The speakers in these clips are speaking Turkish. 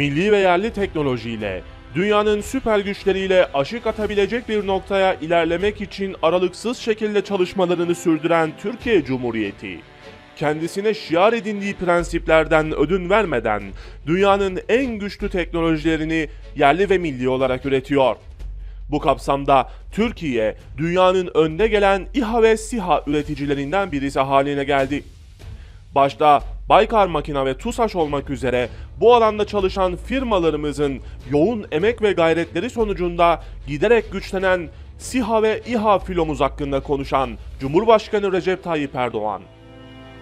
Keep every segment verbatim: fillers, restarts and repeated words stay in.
milli ve yerli teknolojiyle, dünyanın süper güçleriyle aşık atabilecek bir noktaya ilerlemek için aralıksız şekilde çalışmalarını sürdüren Türkiye Cumhuriyeti, kendisine şiar edindiği prensiplerden ödün vermeden dünyanın en güçlü teknolojilerini yerli ve milli olarak üretiyor. Bu kapsamda Türkiye, dünyanın önde gelen İHA ve SİHA üreticilerinden birisi haline geldi. Başta Baykar Makina ve TUSAŞ olmak üzere bu alanda çalışan firmalarımızın yoğun emek ve gayretleri sonucunda giderek güçlenen SİHA ve İHA filomuz hakkında konuşan Cumhurbaşkanı Recep Tayyip Erdoğan,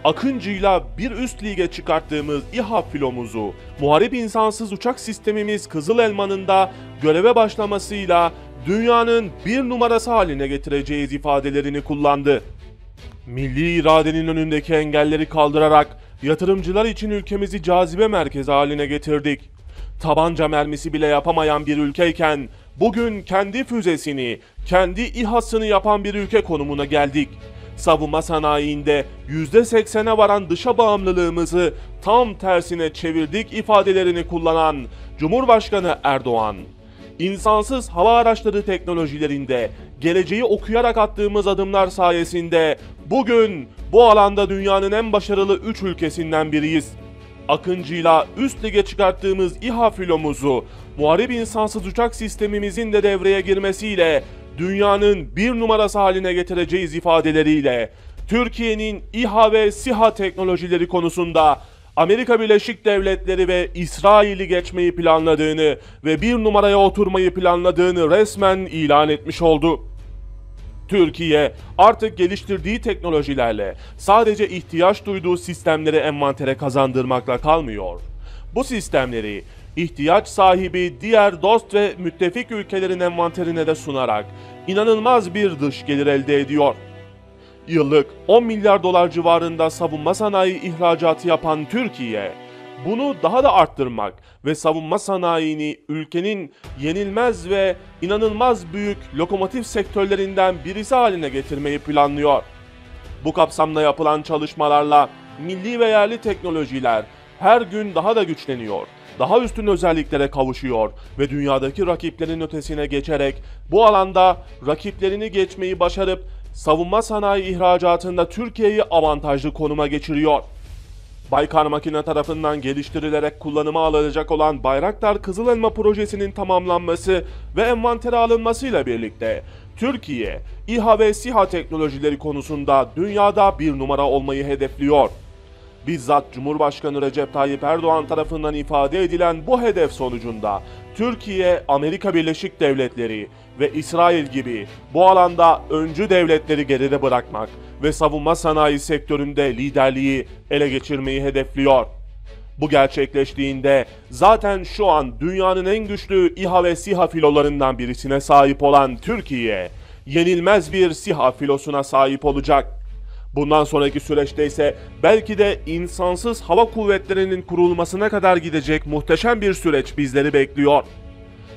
Akıncı'yla bir üst lige çıkarttığımız İHA filomuzu, muharip insansız uçak sistemimiz Kızılelma'nın da göreve başlamasıyla dünyanın bir numarası haline getireceğiz ifadelerini kullandı. Milli iradenin önündeki engelleri kaldırarak yatırımcılar için ülkemizi cazibe merkezi haline getirdik. Tabanca mermisi bile yapamayan bir ülkeyken bugün kendi füzesini, kendi İHA'sını yapan bir ülke konumuna geldik. Savunma sanayiinde yüzde seksene varan dışa bağımlılığımızı tam tersine çevirdik ifadelerini kullanan Cumhurbaşkanı Erdoğan, insansız hava araçları teknolojilerinde geleceği okuyarak attığımız adımlar sayesinde bugün bu alanda dünyanın en başarılı üç ülkesinden biriyiz. Akıncı'yla üst lige çıkarttığımız İHA filomuzu, muharip insansız uçak sistemimizin de devreye girmesiyle dünyanın bir numarası haline getireceğiz ifadeleriyle Türkiye'nin İHA ve SİHA teknolojileri konusunda Amerika Birleşik Devletleri ve İsrail'i geçmeyi planladığını ve bir numaraya oturmayı planladığını resmen ilan etmiş oldu. Türkiye artık geliştirdiği teknolojilerle sadece ihtiyaç duyduğu sistemleri envantere kazandırmakla kalmıyor. Bu sistemleri ihtiyaç sahibi diğer dost ve müttefik ülkelerin envanterine de sunarak inanılmaz bir dış gelir elde ediyor. Yıllık on milyar dolar civarında savunma sanayi ihracatı yapan Türkiye, bunu daha da arttırmak ve savunma sanayini ülkenin yenilmez ve inanılmaz büyük lokomotif sektörlerinden birisi haline getirmeyi planlıyor. Bu kapsamda yapılan çalışmalarla milli ve yerli teknolojiler her gün daha da güçleniyor, daha üstün özelliklere kavuşuyor ve dünyadaki rakiplerin ötesine geçerek bu alanda rakiplerini geçmeyi başarıp savunma sanayi ihracatında Türkiye'yi avantajlı konuma geçiriyor. Baykar Makina tarafından geliştirilerek kullanıma alınacak olan Bayraktar Kızılelma projesinin tamamlanması ve envantere alınmasıyla birlikte Türkiye, İHA ve SİHA teknolojileri konusunda dünyada bir numara olmayı hedefliyor. Bizzat Cumhurbaşkanı Recep Tayyip Erdoğan tarafından ifade edilen bu hedef sonucunda Türkiye, Amerika Birleşik Devletleri ve İsrail gibi bu alanda öncü devletleri geride bırakmak ve savunma sanayi sektöründe liderliği ele geçirmeyi hedefliyor. Bu gerçekleştiğinde zaten şu an dünyanın en güçlü İHA ve SİHA filolarından birisine sahip olan Türkiye, yenilmez bir SİHA filosuna sahip olacak. Bundan sonraki süreçte ise belki de insansız hava kuvvetlerinin kurulmasına kadar gidecek muhteşem bir süreç bizleri bekliyor.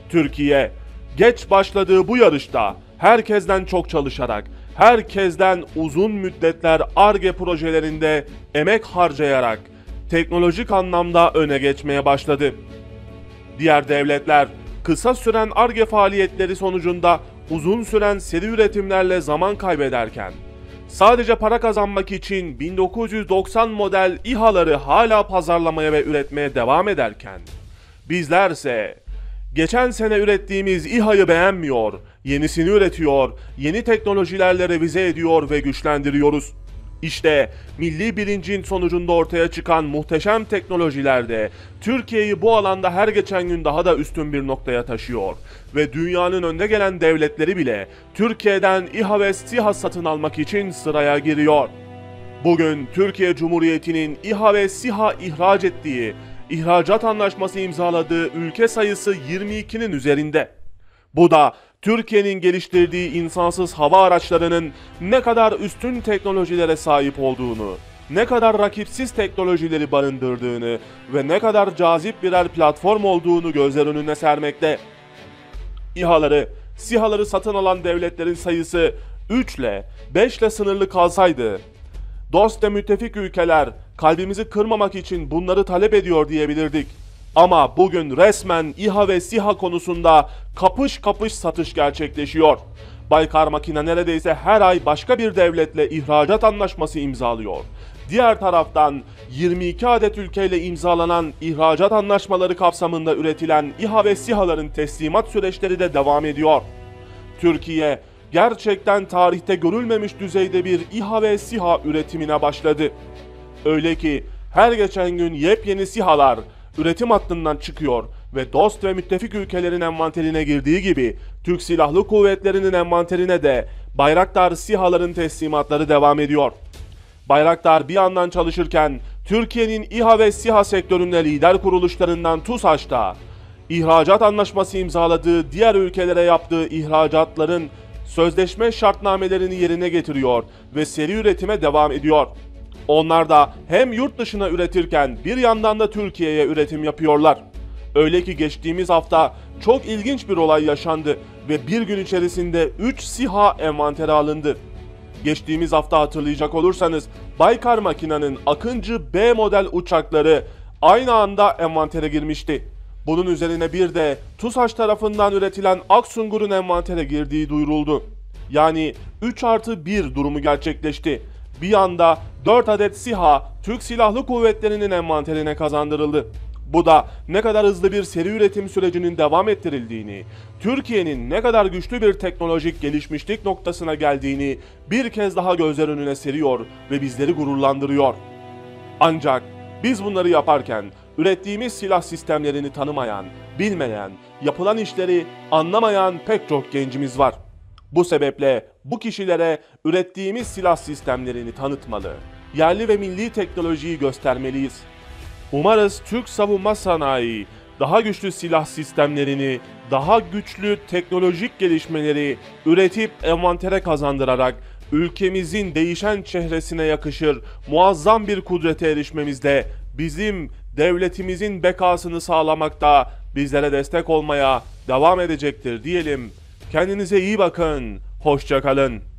Türkiye, geç başladığı bu yarışta herkesten çok çalışarak, herkesten uzun müddetler Ar-Ge projelerinde emek harcayarak teknolojik anlamda öne geçmeye başladı. Diğer devletler kısa süren Ar-Ge faaliyetleri sonucunda uzun süren seri üretimlerle zaman kaybederken, sadece para kazanmak için bin dokuz yüz doksan model İHA'ları hala pazarlamaya ve üretmeye devam ederken, bizlerse geçen sene ürettiğimiz İHA'yı beğenmiyor, yenisini üretiyor, yeni teknolojilerle revize ediyor ve güçlendiriyoruz. İşte milli bilincin sonucunda ortaya çıkan muhteşem teknolojilerde Türkiye'yi bu alanda her geçen gün daha da üstün bir noktaya taşıyor ve dünyanın önde gelen devletleri bile Türkiye'den İHA ve SİHA satın almak için sıraya giriyor. Bugün Türkiye Cumhuriyeti'nin İHA ve SİHA ihraç ettiği, ihracat anlaşması imzaladığı ülke sayısı yirmi ikinin üzerinde. Bu da Türkiye'nin geliştirdiği insansız hava araçlarının ne kadar üstün teknolojilere sahip olduğunu, ne kadar rakipsiz teknolojileri barındırdığını ve ne kadar cazip birer platform olduğunu gözler önüne sermekte. İHA'ları, SİHA'ları satın alan devletlerin sayısı üç ile beş ile sınırlı kalsaydı, dost ve müttefik ülkeler kalbimizi kırmamak için bunları talep ediyor diyebilirdik. Ama bugün resmen İHA ve SİHA konusunda kapış kapış satış gerçekleşiyor. Baykar Makina neredeyse her ay başka bir devletle ihracat anlaşması imzalıyor. Diğer taraftan yirmi iki adet ülkeyle imzalanan ihracat anlaşmaları kapsamında üretilen İHA ve SİHA'ların teslimat süreçleri de devam ediyor. Türkiye gerçekten tarihte görülmemiş düzeyde bir İHA ve SİHA üretimine başladı. Öyle ki her geçen gün yepyeni SİHA'lar üretim hattından çıkıyor ve dost ve müttefik ülkelerin envanterine girdiği gibi Türk Silahlı Kuvvetleri'nin envanterine de Bayraktar SİHA'ların teslimatları devam ediyor. Bayraktar bir yandan çalışırken Türkiye'nin İHA ve SİHA sektöründe lider kuruluşlarından TUSAŞ'ta ihracat anlaşması imzaladığı diğer ülkelere yaptığı ihracatların sözleşme şartnamelerini yerine getiriyor ve seri üretime devam ediyor. Onlar da hem yurt dışına üretirken bir yandan da Türkiye'ye üretim yapıyorlar. Öyle ki geçtiğimiz hafta çok ilginç bir olay yaşandı ve bir gün içerisinde üç SİHA envantere alındı. Geçtiğimiz hafta hatırlayacak olursanız Baykar Makina'nın Akıncı B model uçakları aynı anda envantere girmişti. Bunun üzerine bir de TUSAŞ tarafından üretilen Aksungur'un envantere girdiği duyuruldu. Yani üç artı bir durumu gerçekleşti. Bir anda dört adet SİHA Türk Silahlı Kuvvetleri'nin envanterine kazandırıldı. Bu da ne kadar hızlı bir seri üretim sürecinin devam ettirildiğini, Türkiye'nin ne kadar güçlü bir teknolojik gelişmişlik noktasına geldiğini bir kez daha gözler önüne seriyor ve bizleri gururlandırıyor. Ancak biz bunları yaparken ürettiğimiz silah sistemlerini tanımayan, bilmeyen, yapılan işleri anlamayan pek çok gencimiz var. Bu sebeple bu kişilere ürettiğimiz silah sistemlerini tanıtmalı, yerli ve milli teknolojiyi göstermeliyiz. Umarız Türk savunma sanayi daha güçlü silah sistemlerini, daha güçlü teknolojik gelişmeleri üretip envantere kazandırarak ülkemizin değişen çehresine yakışır muazzam bir kudrete erişmemizde bizim devletimizin bekasını sağlamakta bizlere destek olmaya devam edecektir diyelim. Kendinize iyi bakın, hoşça kalın.